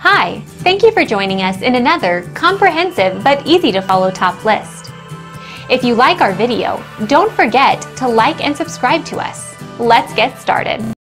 Hi, thank you for joining us in another comprehensive but easy to follow top list. If you like our video, don't forget to like and subscribe to us. Let's get started.